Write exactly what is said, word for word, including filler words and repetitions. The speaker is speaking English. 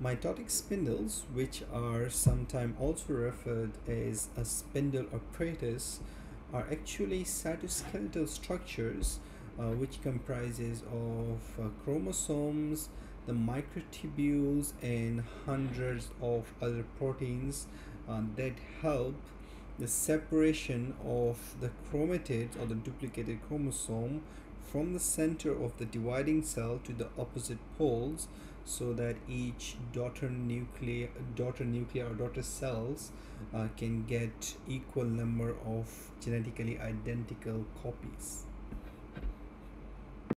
Mitotic spindles, which are sometimes also referred as a spindle apparatus, are actually cytoskeletal structures uh, which comprises of uh, chromosomes, the microtubules, and hundreds of other proteins uh, that help the separation of the chromatid or the duplicated chromosome from the center of the dividing cell to the opposite poles, so that each daughter nuclei, daughter nuclei or daughter cells uh, can get equal number of genetically identical copies.